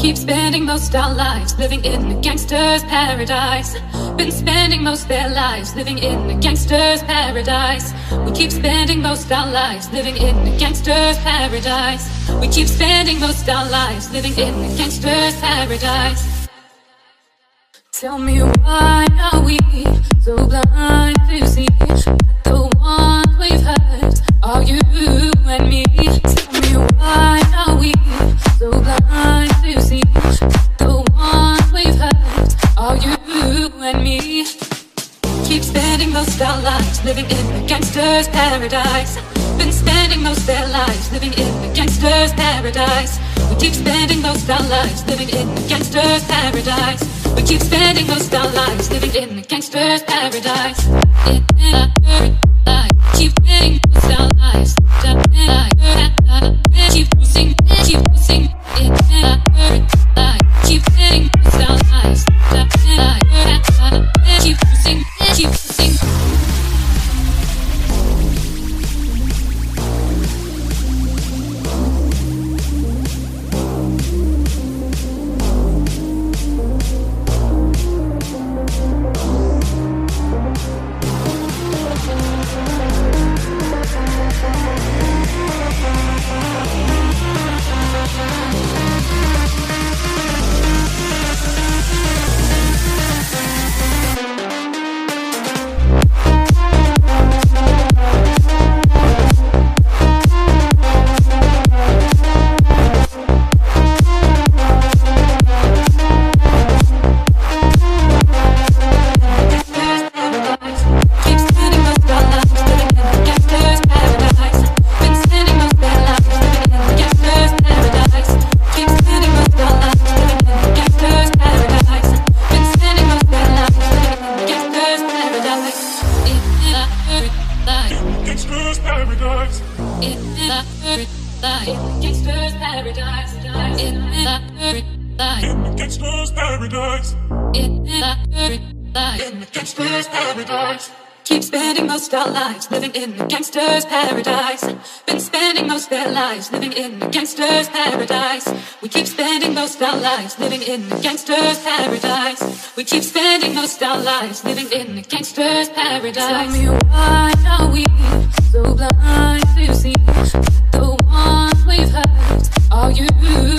Keep spending most our lives living in a gangster's paradise. Been spending most their lives living in a gangster's paradise. We keep spending most our lives living in a gangster's paradise. We keep spending most our lives living in a gangster's paradise. Tell me, why are we so blind to see that the ones we've hurt are you and me? Tell me, why are we so blind to see that the ones we've hurt are you and me? Keep spending most our lives living in a gangster's paradise. Been spending most their lives living in a gangster's paradise. We keep spending most our lives living in a gangster's paradise. We keep spending most our lives living in a gangster's paradise. Keep spending most our lives. Keep losing, keep losing. Keep spending most our lives. Keep losing, keep losing. Living in a gangster's paradise. We keep spending most our lives living in a gangster's paradise. We keep spending most our lives living in a gangster's paradise. Tell me, why are we so blind to see that the ones we've hurt are you?